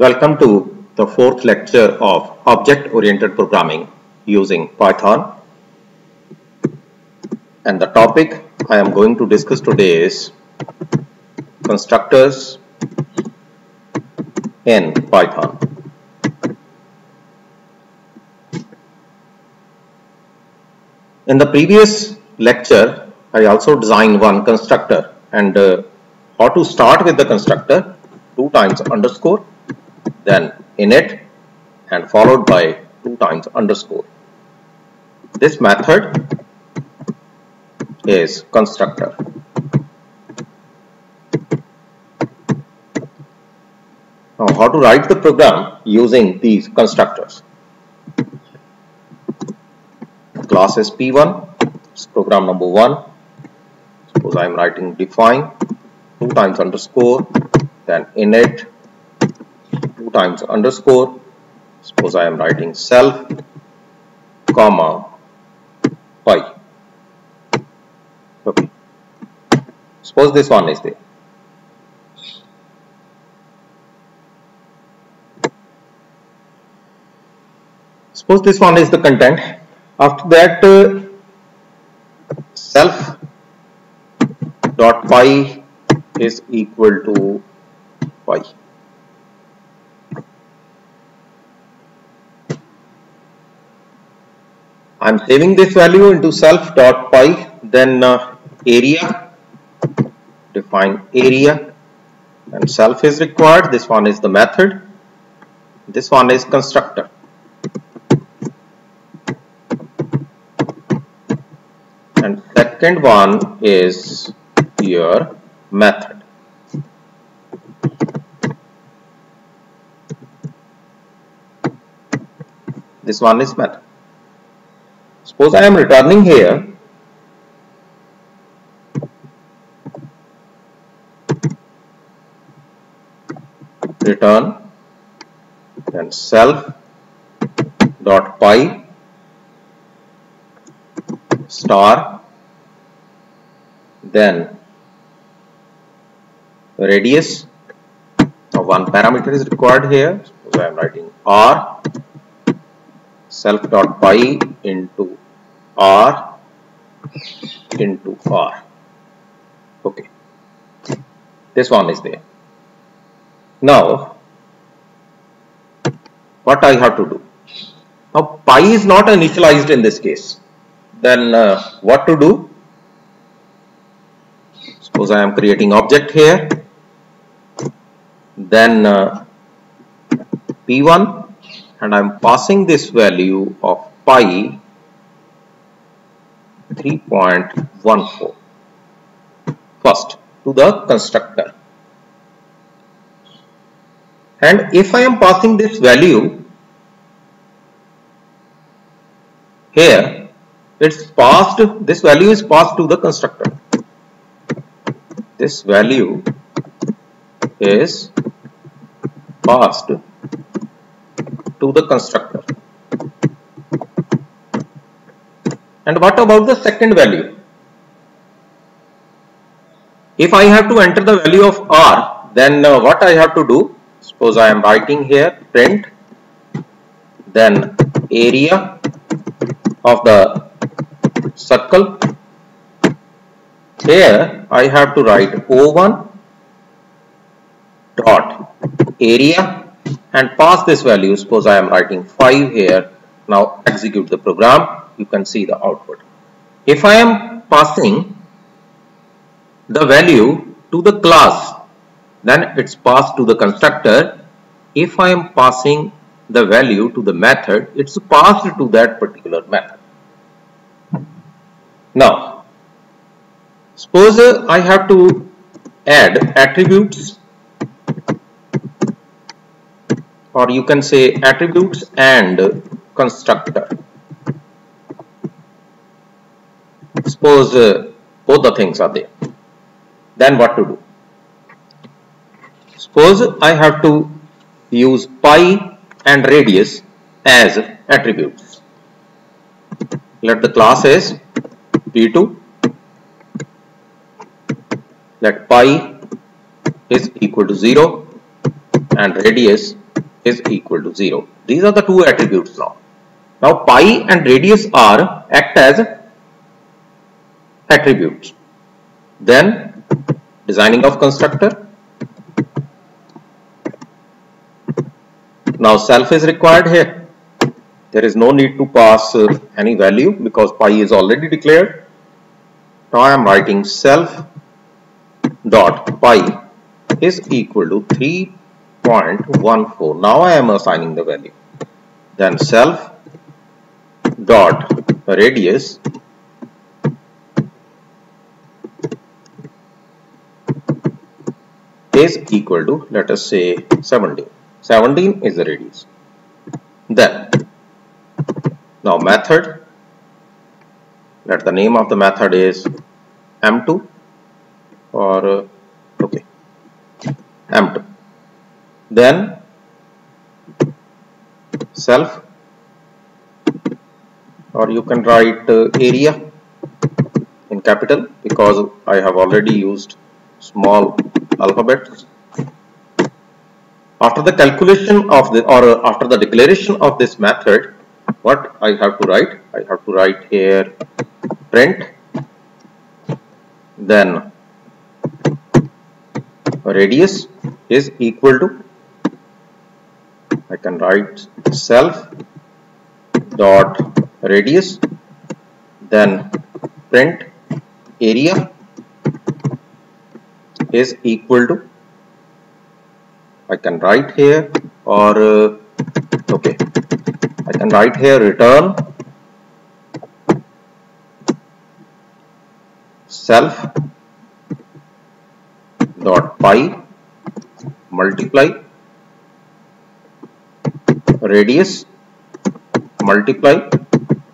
Welcome to the fourth lecture of Object-Oriented Programming using Python. And the topic I am going to discuss today is constructors in Python. In the previous lecture, I also designed one constructor and how to start with the constructor, 2 times underscore, then init and followed by 2 times underscore. This method is constructor. Now how to write the program using these constructors. Class is P1, it's program number 1. Suppose I am writing define 2 times underscore, then init 2 times underscore. Suppose I am writing self, comma, pi. Okay. Suppose this one is there. Suppose this one is the content. After that, self dot pi is equal to pi. I am saving this value into self.py, then area, define area, and self is required. This one is the method, this one is constructor. And second one is your method. This one is method. Suppose I am returning here return, then self dot pi star, then radius. Now one parameter is required here. Suppose I am writing r, self dot pi into r into r. Okay, this one is there. Now what I have to do? Now pi is not initialized in this case, then what to do? Suppose I am creating object here, then p1, and I am passing this value of pi 3.14 first to the constructor. And if I am passing this value here, it's passed, this value is passed to the constructor. This value is passed to the constructor. And what about the second value? If I have to enter the value of r, then what I have to do? Suppose I am writing here print, then area of the circle. Here I have to write O1 dot area and pass this value. Suppose I am writing 5 here. Now execute the program. You can see the output. If I am passing the value to the class, then it's passed to the constructor. If I am passing the value to the method, it's passed to that particular method. Now, suppose I have to add attributes, or you can say attributes and constructor. Suppose both the things are there, then what to do? Suppose I have to use pi and radius as attributes. Let the class is P2, let pi is equal to 0 and radius is equal to 0. These are the two attributes now. Now pi and radius are act as attributes. Then designing of constructor. Now self is required here. There is no need to pass any value because pi is already declared. Now I am writing self dot pi is equal to 3.14. Now I am assigning the value. Then self dot radius is equal to, let us say, 17. 17 is the radius. Then now method, let the name of the method is m2 or okay, m2. Then self, or you can write area in capital because I have already used small alphabets. After the calculation of the, or after the declaration of this method, what I have to write? I have to write here print, then radius is equal to, I can write self dot radius, then print area is equal to, I can write here, or okay, I can write here return self dot pi multiply radius multiply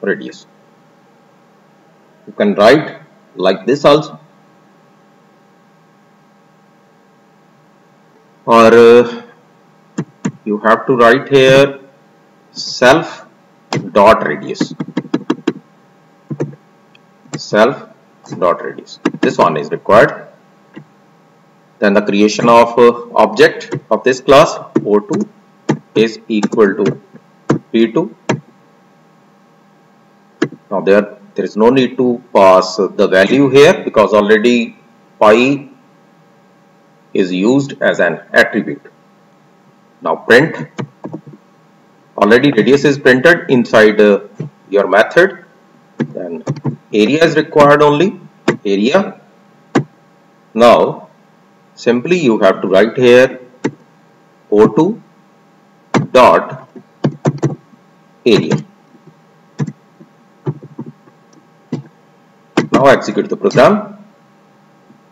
radius. You can write like this also, or you have to write here self dot radius, self dot radius. This one is required. Then the creation of object of this class O2 is equal to P2. Now there is no need to pass the value here because already pi is used as an attribute. Now print, already radius is printed inside your method. Then area is required only, area. Now simply you have to write here O2 dot area. Now execute the program.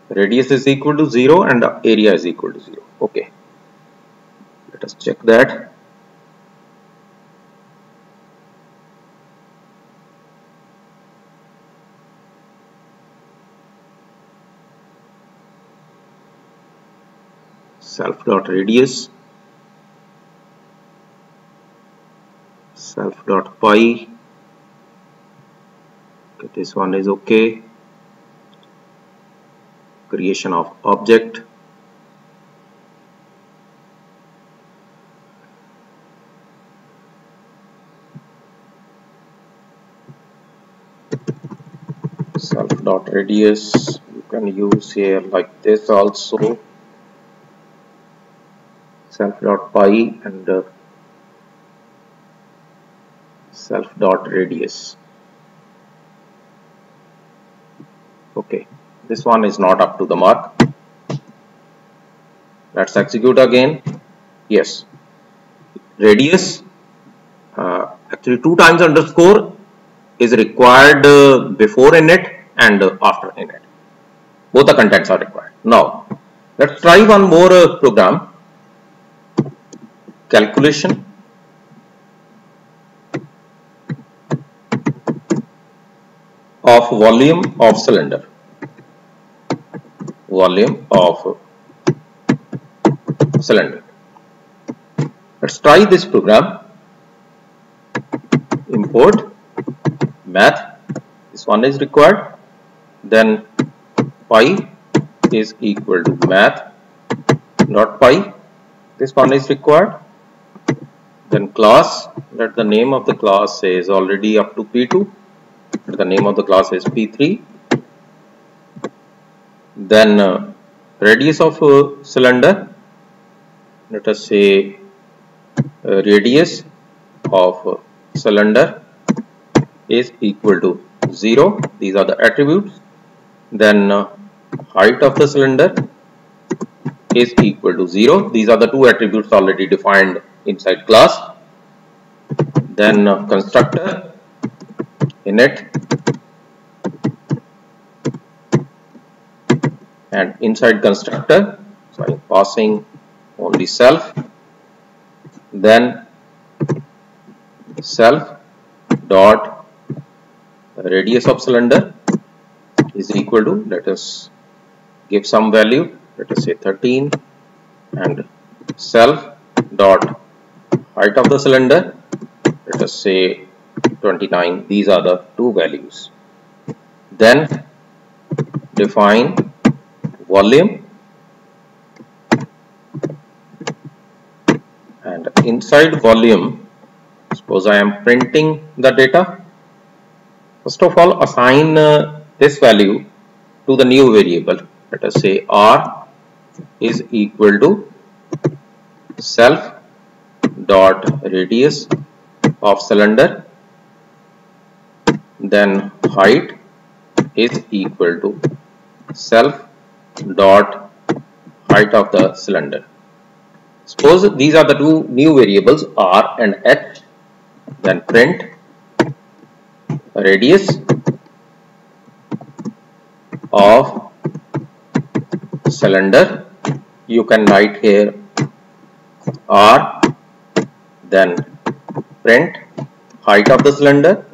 Radius is equal to 0 and the area is equal to 0. Okay. Let us check that. Self.radius, self.pi. Okay, this one is okay. Creation of object. Self dot radius. You can use here like this also. Self dot pi and self dot radius. Okay. This one is not up to the mark. Let's execute again. Yes. Radius, actually 2 times underscore is required before init and after init. Both the contents are required. Now, let's try one more program. Calculation. Of volume of cylinder. Volume of cylinder. Let's try this program. Import math. This one is required. Then pi is equal to math dot pi. This one is required. Then class, that the name of the class is already up to P2, that the name of the class is P3. Then radius of cylinder, let us say radius of cylinder is equal to 0. These are the attributes. Then height of the cylinder is equal to 0. These are the two attributes already defined inside class. Then constructor init, and inside constructor, so I am passing only self. Then self dot radius of cylinder is equal to, let us give some value, let us say 13, and self dot height of the cylinder, let us say 29. These are the two values. Then define volume, and inside volume, suppose I am printing the data. First of all, assign this value to the new variable. Let us say R is equal to self dot radius of cylinder, then height is equal to self dot height of the cylinder. Suppose these are the two new variables R and H. Then print radius of cylinder, you can write here R, then print height of the cylinder,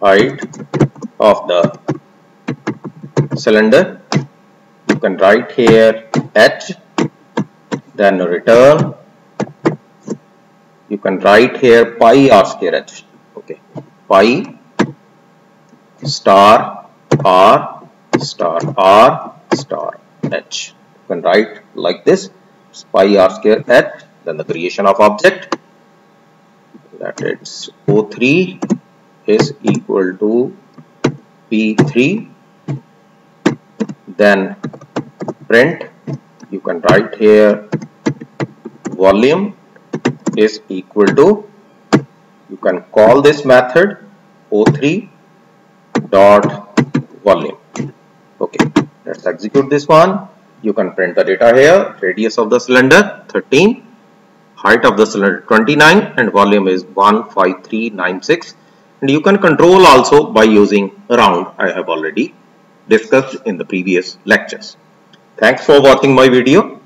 height of the cylinder, you can write here H, then return, you can write here pi R square H, okay, pi star R star R star H, you can write like this, pi R square H, then the creation of object, that it's O3 is equal to P3, then print, you can write here volume is equal to, you can call this method O3 dot volume. Okay, let's execute this one. You can print the data here, radius of the cylinder 13, height of the cylinder 29, and volume is 15396, and you can control also by using round. I have already discussed in the previous lectures. Thanks for watching my video.